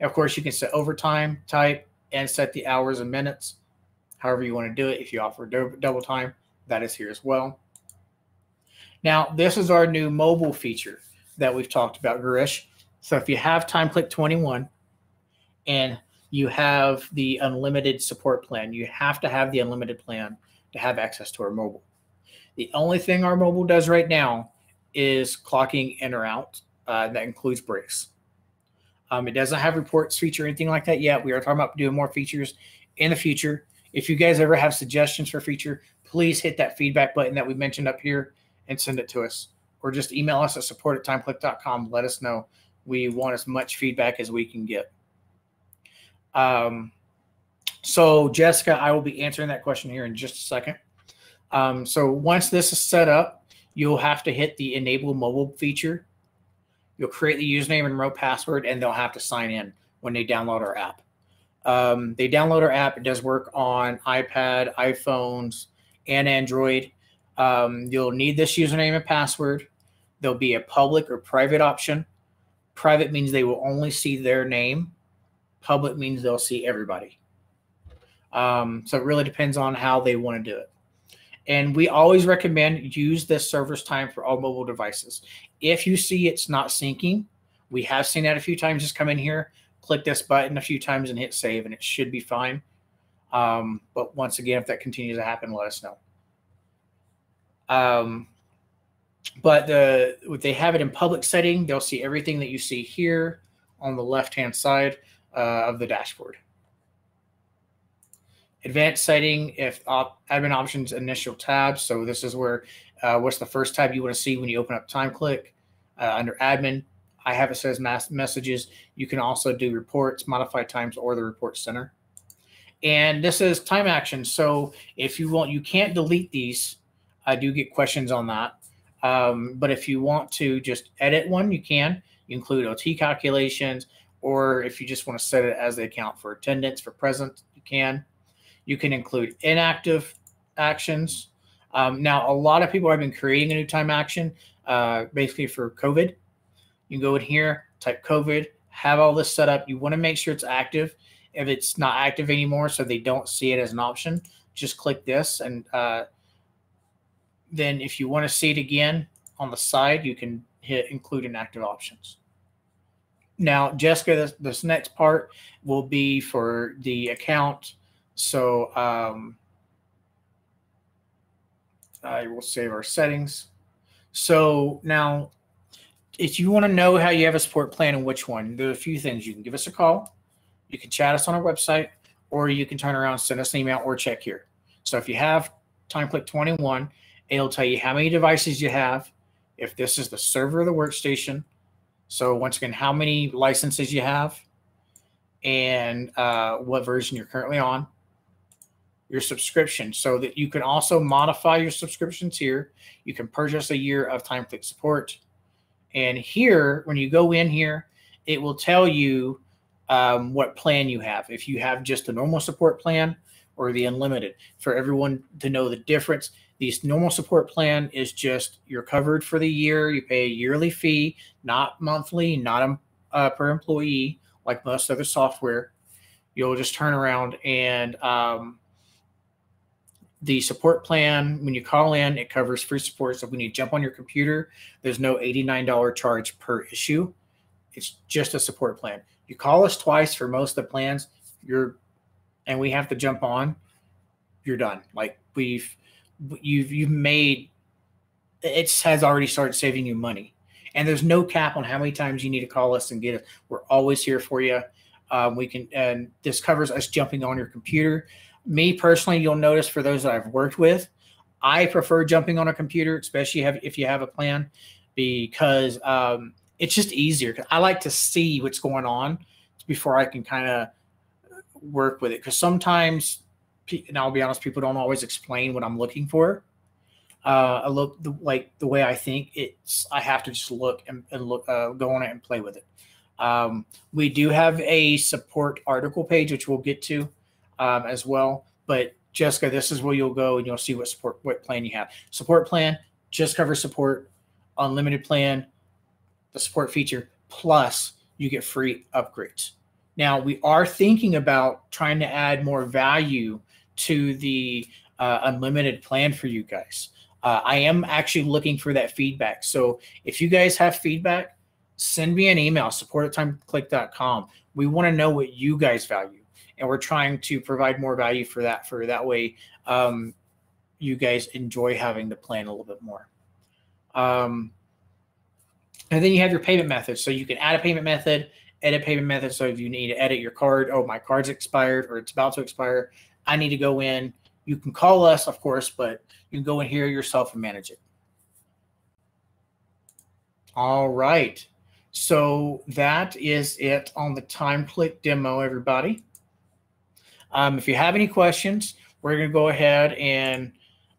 Of course, you can set overtime type and set the hours and minutes, however you want to do it. If you offer double time, that is here as well. Now, this is our new mobile feature that we've talked about, Girish. So if you have TimeClick twenty-one and you have the unlimited support plan, you have to have the unlimited plan to have access to our mobile. The only thing our mobile does right now is clocking in or out. Uh, that includes breaks. Um, it doesn't have reports feature or anything like that yet. We are talking about doing more features in the future. If you guys ever have suggestions for feature, please hit that feedback button that we mentioned up here and send it to us. Or just email us at support at timeclick dot com. Let us know. We want as much feedback as we can get. Um, so, Jessica, I will be answering that question here in just a second. Um, so once this is set up, you'll have to hit the Enable Mobile feature. You'll create the username and remote password, and they'll have to sign in when they download our app. Um, they download our app. It does work on iPad, iPhones, and Android. Um, you'll need this username and password. There'll be a public or private option. Private means they will only see their name. Public means they'll see everybody. Um, so it really depends on how they want to do it. And we always recommend use this service time for all mobile devices. If you see it's not syncing, we have seen that a few times. Just come in here, click this button a few times and hit save, and it should be fine. Um, but once again, if that continues to happen, let us know. Um, but the, if they have it in public setting, they'll see everything that you see here on the left-hand side uh, of the dashboard. Advanced setting, if op, admin options, initial tab. So this is where, uh, what's the first tab you want to see when you open up TimeClick uh, under admin. I have it says mass messages. You can also do reports, modify times, or the report center. And this is time action. So if you want, you can't delete these. I do get questions on that. Um, but if you want to just edit one, you can. You include O T calculations, or if you just want to set it as the account for attendance, for present, you can. You can include inactive actions. Um, now, a lot of people have been creating a new time action, uh, basically for COVID. You can go in here, type COVID, have all this set up. You want to make sure it's active. If it's not active anymore, so they don't see it as an option, just click this. And uh, then if you want to see it again on the side, you can hit include inactive options. Now, Jessica, this, this next part will be for the account. So um, I will save our settings. So now, if you want to know how you have a support plan and which one, there are a few things. You can give us a call, you can chat us on our website, or you can turn around, send us an email, or check here. So if you have TimeClick twenty-one, it'll tell you how many devices you have, if this is the server or the workstation. So once again, how many licenses you have, and uh, what version you're currently on, your subscription, so that you can also modify your subscriptions here. You can purchase a year of TimeClick support. And here, when you go in here, it will tell you um, what plan you have. If you have just the normal support plan or the unlimited, for everyone to know the difference. The normal support plan is just you're covered for the year. You pay a yearly fee, not monthly, not uh, per employee, like most other software. You'll just turn around and um, the support plan, when you call in, it covers free support. So when you jump on your computer, there's no eighty-nine dollar charge per issue. It's just a support plan. You call us twice for most of the plans, you're, and we have to jump on, you're done. Like we've, you've, you've made, it has already started saving you money. And there's no cap on how many times you need to call us and get it. We're always here for you. Um, we can, and this covers us jumping on your computer. Me personally, you'll notice for those that I've worked with, I prefer jumping on a computer, especially have, if you have a plan, because um, it's just easier. I like to see what's going on before I can kind of work with it. Because sometimes, and I'll be honest, people don't always explain what I'm looking for. Uh, I look the, like the way I think it's. I have to just look and, and look, uh, go on it and play with it. Um, we do have a support article page, which we'll get to. Um, as well, but Jessica, this is where you'll go and you'll see what support, what plan you have. Support plan just covers support. Unlimited plan, the support feature, plus you get free upgrades. Now we are thinking about trying to add more value to the uh, unlimited plan for you guys. Uh, I am actually looking for that feedback. So if you guys have feedback, send me an email, support at timeclick dot com. We want to know what you guys value. And we're trying to provide more value for that, for that way um, you guys enjoy having the plan a little bit more. Um, and then you have your payment method. So you can add a payment method, edit payment method. So if you need to edit your card, oh, my card's expired or it's about to expire, I need to go in. You can call us, of course, but you can go in here yourself and manage it. All right. So that is it on the TimeClick demo, everybody. Um, if you have any questions, we're going to go ahead and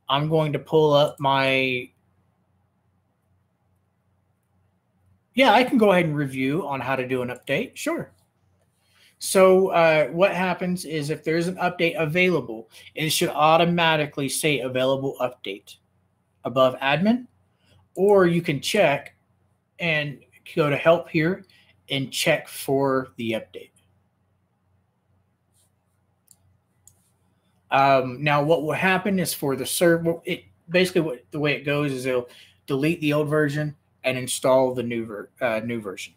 I'm going to pull up my, yeah, I can go ahead and review on how to do an update. Sure. So uh, what happens is if there's an update available, it should automatically say available update above admin, or you can check and go to help here and check for the update. Um, now what will happen is for the server, it basically what the way it goes is it'll delete the old version and install the new ver, uh, new version.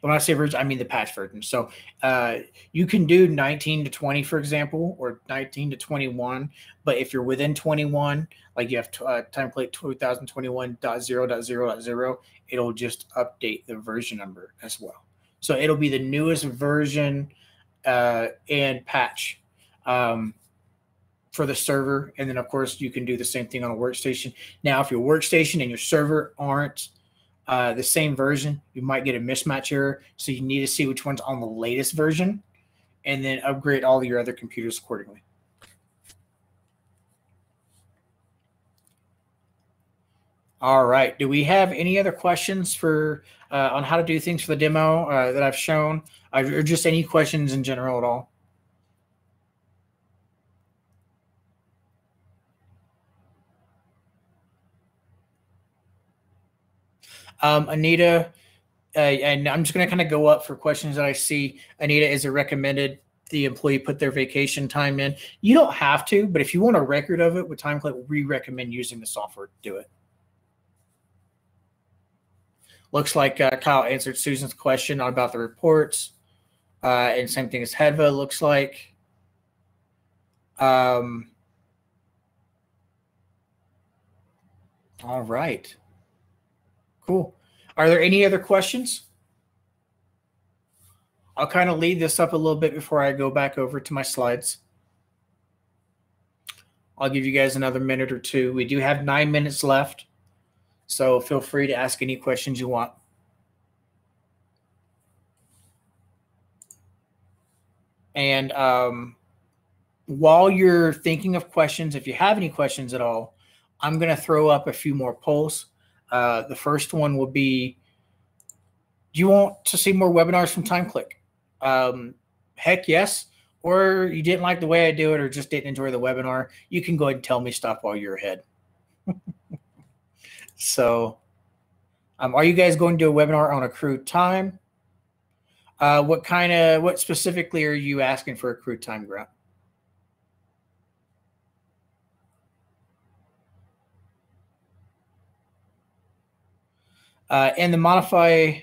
When I say version, I mean the patch version. So uh, you can do nineteen to twenty, for example, or nineteen to twenty-one. But if you're within twenty-one, like you have uh, TimeClick twenty twenty-one dot zero dot zero dot zero, it'll just update the version number as well. So it'll be the newest version uh, and patch um, for the server. And then, of course, you can do the same thing on a workstation. Now, if your workstation and your server aren't Uh, the same version, you might get a mismatch error. So you need to see which one's on the latest version and then upgrade all your other computers accordingly. All right. Do we have any other questions for uh, on how to do things for the demo uh, that I've shown, uh, or just any questions in general at all? Um, Anita, uh, and I'm just going to kind of go up for questions that I see. Anita, is it recommended the employee put their vacation time in? You don't have to, but if you want a record of it with TimeClick, we recommend using the software to do it. Looks like uh, Kyle answered Susan's question about the reports. Uh, and same thing as Hedva, looks like. Um, all right. Cool. Are there any other questions? I'll kind of lead this up a little bit before I go back over to my slides. I'll give you guys another minute or two. We do have nine minutes left, so feel free to ask any questions you want. And um, while you're thinking of questions, if you have any questions at all, I'm going to throw up a few more polls. Uh, the first one will be, do you want to see more webinars from TimeClick? Um, heck yes. Or you didn't like the way I do it or just didn't enjoy the webinar. You can go ahead and tell me stuff while you're ahead. So um, are you guys going to do a webinar on accrued time? Uh, what kind of, what specifically are you asking for accrued time, Grant? Uh, and the modify,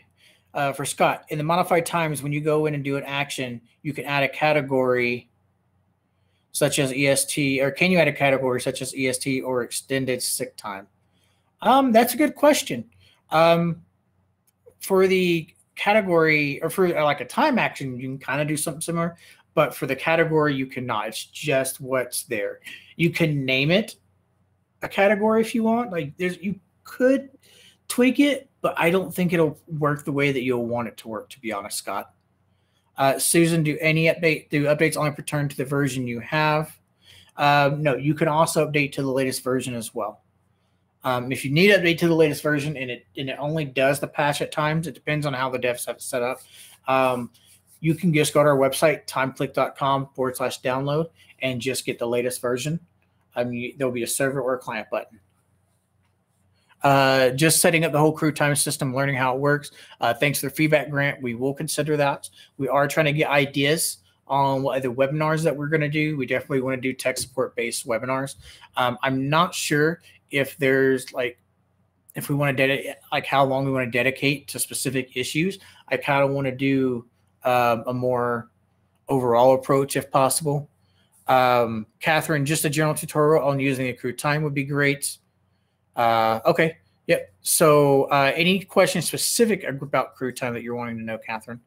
uh, for Scott, in the modify times, when you go in and do an action, you can add a category such as E S T, or can you add a category such as E S T or extended sick time? Um, that's a good question. Um, for the category, or for like a time action, you can kind of do something similar, but for the category, you cannot. It's just what's there. You can name it a category if you want. Like there's, you could tweak it, but I don't think it'll work the way that you'll want it to work, to be honest, Scott. Uh, Susan, do any update, do updates only pertain to the version you have? Um, no, you can also update to the latest version as well. Um, if you need to update to the latest version and it, and it only does the patch at times, it depends on how the devs have it set up. Um, you can just go to our website, timeclick.com forward slash download, and just get the latest version. Um, you, there'll be a server or a client button. Uh, just setting up the whole crew time system, learning how it works. Uh, thanks for the feedback, Grant. We will consider that. We are trying to get ideas on what other webinars that we're going to do. We definitely want to do tech support-based webinars. Um, I'm not sure if there's like, if we want to dedicate, like how long we want to dedicate to specific issues. I kind of want to do um, a more overall approach if possible. Um, Catherine, just a general tutorial on using accrued time would be great. Uh, okay. Yep. So uh, any questions specific about crew time that you're wanting to know, Catherine?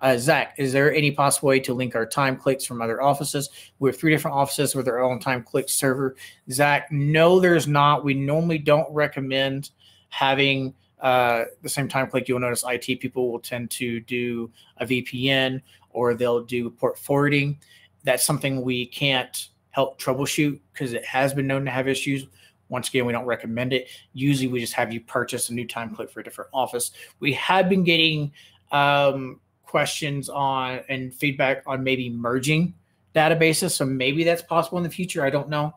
Uh, Zach, is there any possible way to link our TimeClicks from other offices? We have three different offices with our own TimeClick server. Zach, no, there's not. We normally don't recommend having uh, the same TimeClick. You'll notice I T people will tend to do a V P N or they'll do port forwarding. That's something we can't help troubleshoot because it has been known to have issues. Once again, we don't recommend it. Usually we just have you purchase a new TimeClick for a different office. We have been getting um, questions on and feedback on maybe merging databases. So maybe that's possible in the future. I don't know.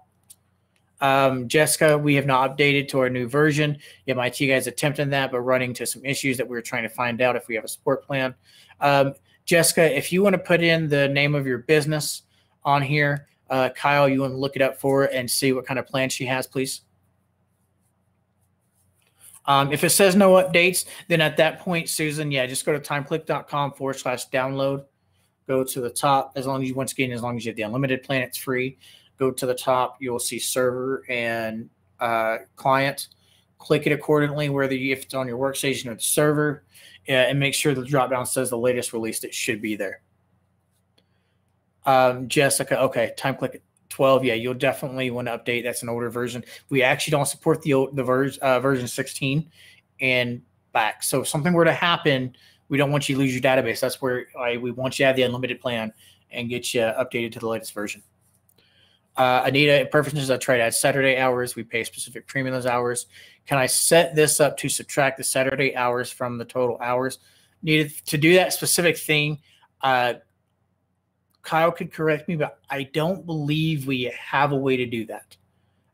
Um, Jessica, we have not updated to our new version. Yeah, my I T guys attempted that, but running into some issues that we were trying to find out if we have a support plan. Um, Jessica, if you want to put in the name of your business on here, Uh, Kyle, you want to look it up for her and see what kind of plan she has, please. Um, if it says no updates, then at that point, Susan, yeah, just go to timeclick.com forward slash download. Go to the top. As long as you, once again, as long as you have the unlimited plan, it's free. Go to the top. You'll see server and uh, client. Click it accordingly, whether you, if it's on your workstation or the server, uh, and make sure the dropdown says the latest release. It should be there. Um, Jessica, okay, TimeClick twelve. Yeah, you'll definitely want to update. That's an older version. We actually don't support the old, the ver uh, version sixteen and back. So if something were to happen, we don't want you to lose your database. That's where I, we want you to have the unlimited plan and get you updated to the latest version. Uh, Anita, preferences, I try to add Saturday hours. We pay specific premium those hours. Can I set this up to subtract the Saturday hours from the total hours needed to do that specific thing? Uh, Kyle could correct me, but I don't believe we have a way to do that.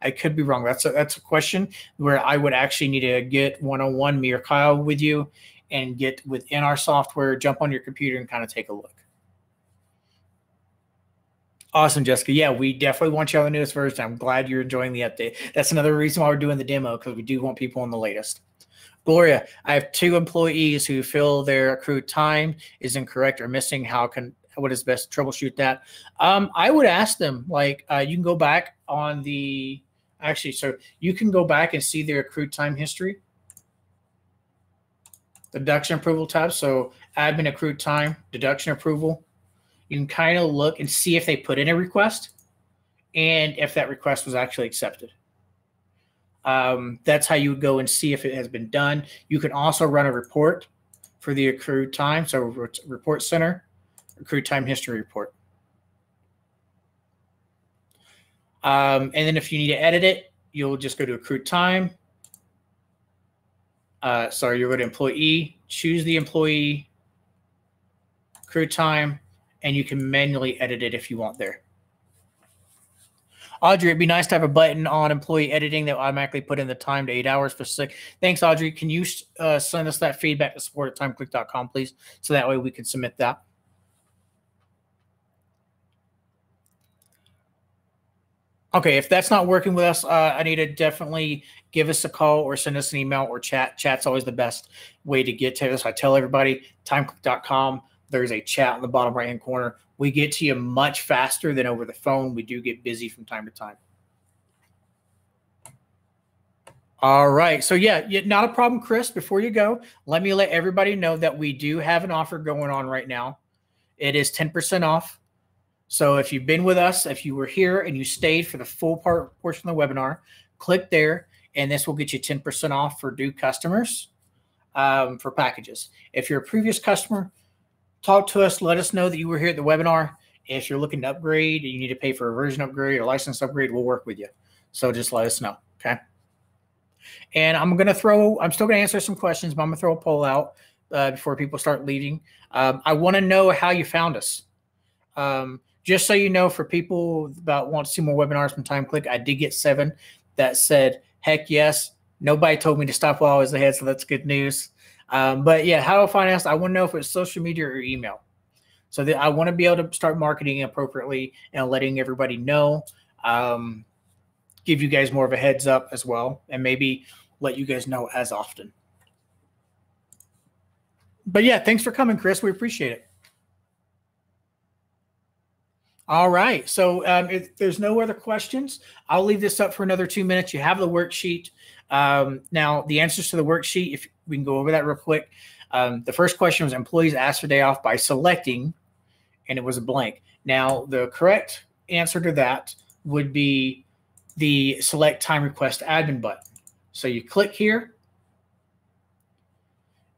I could be wrong. That's a, that's a question where I would actually need to get one-on-one, me or Kyle, with you and get within our software, jump on your computer and kind of take a look. Awesome, Jessica. Yeah, we definitely want you on the newest version. I'm glad you're enjoying the update. That's another reason why we're doing the demo, because we do want people on the latest. Gloria, I have two employees who feel their accrued time is incorrect or missing. How can, what is best to troubleshoot that? Um, I would ask them, like, uh, you can go back on the, actually, so you can go back and see their accrued time history. Deduction approval tab. So admin accrued time, deduction approval. You can kind of look and see if they put in a request and if that request was actually accepted. Um, that's how you would go and see if it has been done. You can also run a report for the accrued time. So report center, accrued time history report. Um, and then if you need to edit it, you'll just go to accrued time. Uh, sorry, you'll go to employee, choose the employee, accrued time, and you can manually edit it if you want there. Audrey, it'd be nice to have a button on employee editing that will automatically put in the time to eight hours for sick. Thanks, Audrey. Can you uh, send us that feedback to support at timeclick dot com, please? So that way we can submit that. Okay, if that's not working with us, uh, Anita, definitely give us a call or send us an email or chat. Chat's always the best way to get to us. I tell everybody, timeclick dot com. There's a chat in the bottom right-hand corner. We get to you much faster than over the phone. We do get busy from time to time. All right. So, yeah, not a problem, Chris. Before you go, let me let everybody know that we do have an offer going on right now. It is ten percent off. So if you've been with us, if you were here and you stayed for the full part portion of the webinar, click there, and this will get you ten percent off for new customers um, for packages. If you're a previous customer, talk to us. Let us know that you were here at the webinar. If you're looking to upgrade, you need to pay for a version upgrade or license upgrade, we'll work with you. So just let us know, okay? And I'm going to throw – I'm still going to answer some questions, but I'm going to throw a poll out uh, before people start leaving. Um, I want to know how you found us. Um, just so you know, for people that want to see more webinars from TimeClick, I did get seven that said, heck yes, nobody told me to stop while I was ahead, so that's good news. Um, but yeah, how to find us? I want to know if it's social media or email. So that I want to be able to start marketing appropriately and letting everybody know, um, give you guys more of a heads up as well, and maybe let you guys know as often. But yeah, thanks for coming, Chris. We appreciate it. All right. So um, if there's no other questions, I'll leave this up for another two minutes. You have the worksheet. Um, now, the answers to the worksheet, if we can go over that real quick. Um, the first question was employees asked for day off by selecting, and it was a blank. Now, the correct answer to that would be the select time request admin button. So you click here,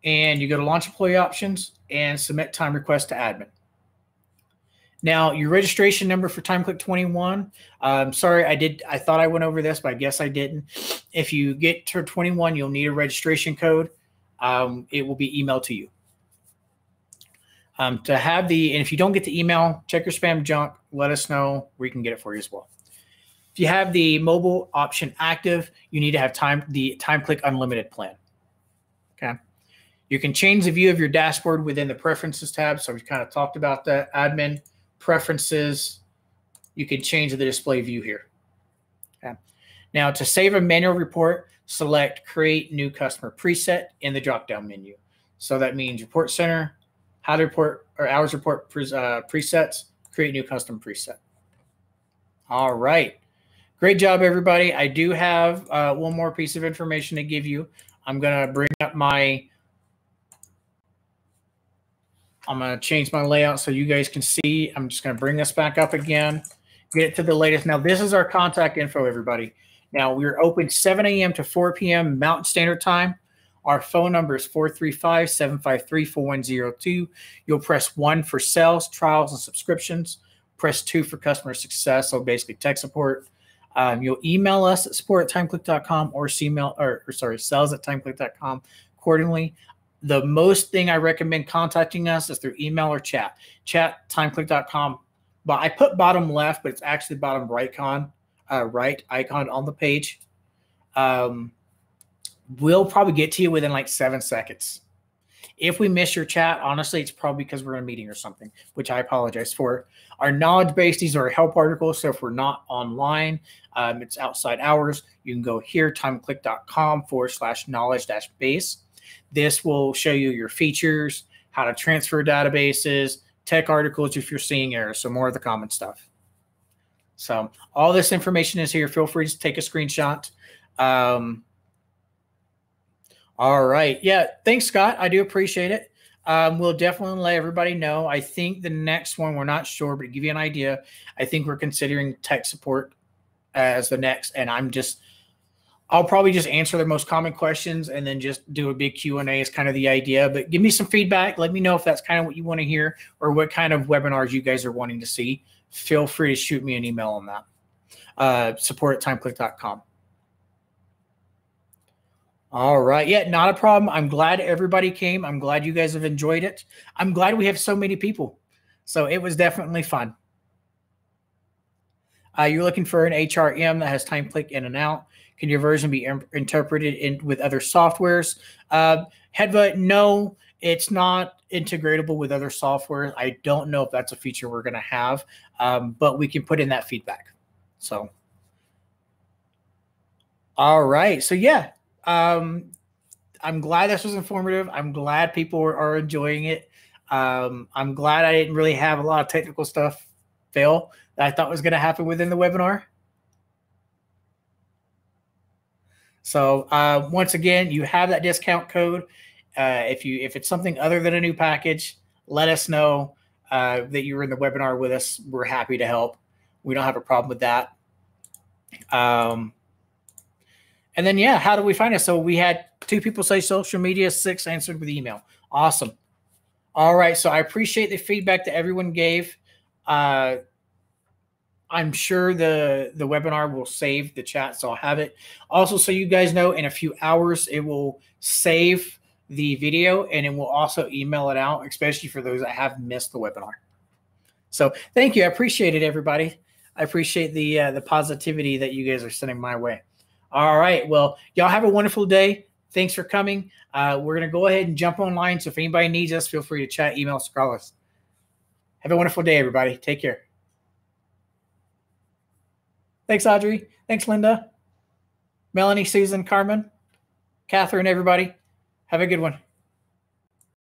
and you go to launch employee options and submit time request to admin. Now, your registration number for TimeClick twenty-one, um, sorry, I did. I thought I went over this, but I guess I didn't. If you get to twenty-one, you'll need a registration code. Um, it will be emailed to you. Um, to have the, and if you don't get the email, check your spam junk. Let us know. We can get it for you as well. If you have the mobile option active, you need to have time the TimeClick Unlimited plan. Okay. You can change the view of your dashboard within the Preferences tab. So we kind of talked about that, admin. Preferences, you can change the display view here. Okay. Now, to save a manual report, select Create New Customer Preset in the drop-down menu. So that means Report Center, How to Report or Hours Report pre uh, Presets, Create New Custom Preset. All right. Great job, everybody. I do have uh, one more piece of information to give you. I'm going to bring up my, I'm going to change my layout so you guys can see. I'm just going to bring this back up again, get it to the latest. Now, this is our contact info, everybody. Now, we're open seven A M to four P M Mountain Standard Time. Our phone number is four three five, seven five three, four one zero two. You'll press one for sales, trials, and subscriptions. Press two for customer success, so basically tech support. Um, you'll email us at support at timeclick dot com or, or, or sorry, sales at timeclick dot com accordingly. The most thing I recommend contacting us is through email or chat. Chat, timeclick dot com. But I put bottom left, but it's actually bottom right con. Uh, right icon on the page. Um, we'll probably get to you within like seven seconds. If we miss your chat, honestly, it's probably because we're in a meeting or something, which I apologize for. Our knowledge base, these are help articles. So if we're not online, um, it's outside hours. You can go here, timeclick dot com forward slash knowledge dash base. This will show you your features, how to transfer databases, tech articles if you're seeing errors. So more of the common stuff. So all this information is here. Feel free to take a screenshot. Um, all right. Yeah. Thanks, Scott. I do appreciate it. Um, we'll definitely let everybody know. I think the next one, we're not sure, but to give you an idea, I think we're considering tech support as the next. And I'm just, I'll probably just answer the most common questions and then just do a big Q and A is kind of the idea. But give me some feedback. Let me know if that's kind of what you want to hear or what kind of webinars you guys are wanting to see. Feel free to shoot me an email on that. Uh, support at timeclick dot com. All right. Yeah, not a problem. I'm glad everybody came. I'm glad you guys have enjoyed it. I'm glad we have so many people. So it was definitely fun. Uh, you're looking for an H R M that has TimeClick in and out. Can your version be interpreted in with other softwares? Uh, Hedva, no, it's not integratable with other software. I don't know if that's a feature we're going to have, um, but we can put in that feedback. So, all right. So yeah, um, I'm glad this was informative. I'm glad people are, are enjoying it. Um, I'm glad I didn't really have a lot of technical stuff fail that I thought was going to happen within the webinar. So uh, once again, you have that discount code. Uh, if you if it's something other than a new package, let us know uh, that you were in the webinar with us. We're happy to help. We don't have a problem with that. Um, and then, yeah, how do we find us? So we had two people say social media, six answered with email. Awesome. All right. So I appreciate the feedback that everyone gave. Uh, I'm sure the, the webinar will save the chat, so I'll have it. Also, so you guys know, in a few hours, it will save the video, and it will also email it out, especially for those that have missed the webinar. So thank you. I appreciate it, everybody. I appreciate the uh, the positivity that you guys are sending my way. All right. Well, y'all have a wonderful day. Thanks for coming. Uh, we're going to go ahead and jump online. So if anybody needs us, feel free to chat, email, us, call us. Have a wonderful day, everybody. Take care. Thanks, Audrey. Thanks, Linda, Melanie, Susan, Carmen, Catherine, everybody. Have a good one.